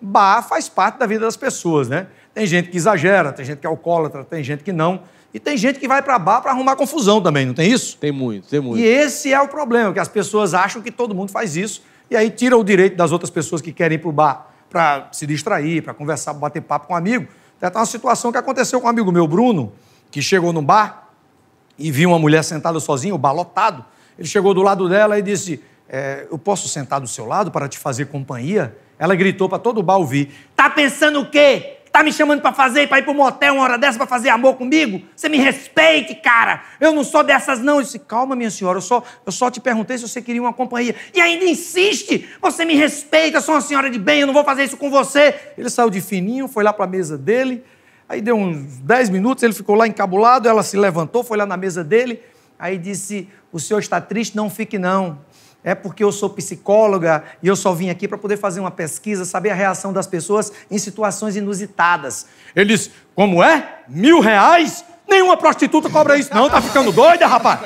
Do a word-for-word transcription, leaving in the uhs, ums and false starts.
Bar faz parte da vida das pessoas, né? Tem gente que exagera, tem gente que é alcoólatra, tem gente que não. E tem gente que vai pra bar pra arrumar confusão também, não tem isso? Tem muito, tem muito. E esse é o problema, que as pessoas acham que todo mundo faz isso e aí tira o direito das outras pessoas que querem ir pro bar pra se distrair, pra conversar, pra bater papo com um amigo. Até uma situação que aconteceu com um amigo meu, Bruno, que chegou num bar e viu uma mulher sentada sozinha, o bar lotado. Ele chegou do lado dela e disse, é, eu posso sentar do seu lado para te fazer companhia? Ela gritou pra todo o bar ouvir, tá pensando o quê? Tá me chamando pra fazer, pra ir pro motel uma hora dessa pra fazer amor comigo? Você me respeite, cara! Eu não sou dessas, não! Eu disse, calma, minha senhora, eu só, eu só te perguntei se você queria uma companhia. E ainda insiste! Você me respeita, eu sou uma senhora de bem, eu não vou fazer isso com você! Ele saiu de fininho, foi lá pra mesa dele, aí deu uns dez minutos, ele ficou lá encabulado, ela se levantou, foi lá na mesa dele, aí disse, o senhor está triste? Não fique, não. É porque eu sou psicóloga e eu só vim aqui para poder fazer uma pesquisa, saber a reação das pessoas em situações inusitadas. Ele disse, como é? Mil reais? Nenhuma prostituta cobra isso não, tá ficando doida, rapaz?